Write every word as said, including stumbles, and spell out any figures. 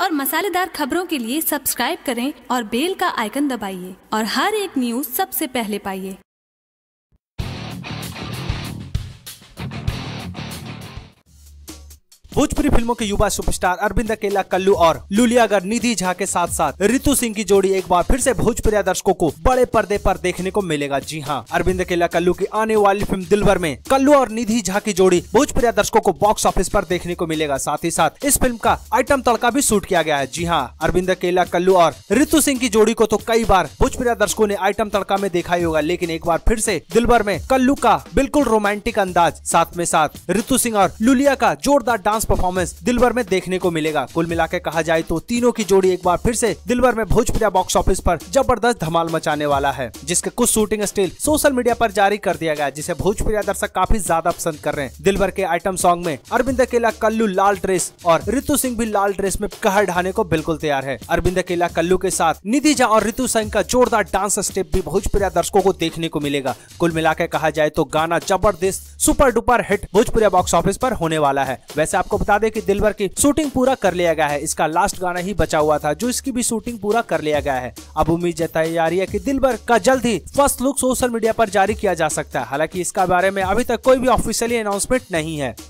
और मसालेदार खबरों के लिए सब्सक्राइब करें और बेल का आइकन दबाइए और हर एक न्यूज सबसे पहले पाइए। भोजपुरी फिल्मों के युवा सुपरस्टार अरविंद केला कल्लू और लुलियागर निधि झा के साथ साथ ऋतु सिंह की जोड़ी एक बार फिर से भोजपुरी दर्शकों को बड़े पर्दे पर देखने को मिलेगा। जी हां, अरविंद केला कल्लू की आने वाली फिल्म दिलवर में कल्लू और निधि झा की जोड़ी भोजपुरी दर्शकों को बॉक्स ऑफिस पर देखने को मिलेगा। साथ ही साथ इस फिल्म का आइटम तड़का भी शूट किया गया है। जी हाँ, अरविंद केला कल्लू और ऋतु सिंह की जोड़ी को तो कई बार भोजपुरी दर्शकों ने आइटम तड़का में देखा ही होगा, लेकिन एक बार फिर से दिलवर में कल्लू का बिल्कुल रोमांटिक अंदाज, साथ में साथ ऋतु सिंह और लुलिया का जोरदार डांस परफॉर्मेंस दिलवर में देखने को मिलेगा। कुल मिलाकर कहा जाए तो तीनों की जोड़ी एक बार फिर से दिलवर में भोजपुरी बॉक्स ऑफिस पर जबरदस्त धमाल मचाने वाला है, जिसके कुछ शूटिंग स्टिल सोशल मीडिया पर जारी कर दिया गया, जिसे भोजपुरी दर्शक काफी ज्यादा पसंद कर रहे हैं। दिलवर के आइटम सॉन्ग में अरविंद केला कल्लू लाल ड्रेस और ऋतु सिंह भी लाल ड्रेस में कहर ढाने को बिल्कुल तैयार है। अरविंद केला कल्लू के साथ निधि झा और ऋतु सिंह का जोरदार डांस स्टेप भी भोजपुरी दर्शकों को देखने को मिलेगा। कुल मिलाकर कहा जाए तो गाना जबरदस्त super duper hit Bhojpuri box office पर होने वाला है। वैसे आपको बता दें कि दिलवर की शूटिंग पूरा कर लिया गया है, इसका लास्ट गाना ही बचा हुआ था जो इसकी भी शूटिंग पूरा कर लिया गया है। अब उम्मीद जताई जा रही है कि दिलवर का जल्द ही फर्स्ट लुक सोशल मीडिया पर जारी किया जा सकता है। हालांकि इसका बारे में अभी तक कोई भी ऑफिशियली अनाउंसमेंट नहीं है।